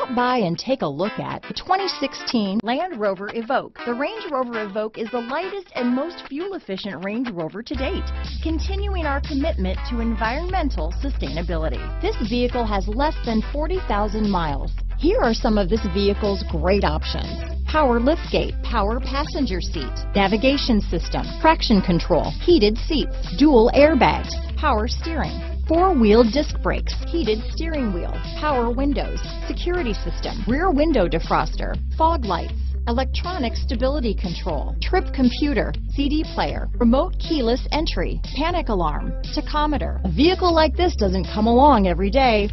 Stop by and take a look at the 2016 Land Rover Evoque. The Range Rover Evoque is the lightest and most fuel-efficient Range Rover to date, continuing our commitment to environmental sustainability. This vehicle has less than 40,000 miles. Here are some of this vehicle's great options: power liftgate, power passenger seat, navigation system, traction control, heated seats, dual airbags, power steering, four-wheel disc brakes, heated steering wheel, power windows, security system, rear window defroster, fog lights, electronic stability control, trip computer, CD player, remote keyless entry, panic alarm, tachometer. A vehicle like this doesn't come along every day.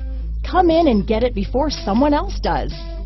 Come in and get it before someone else does.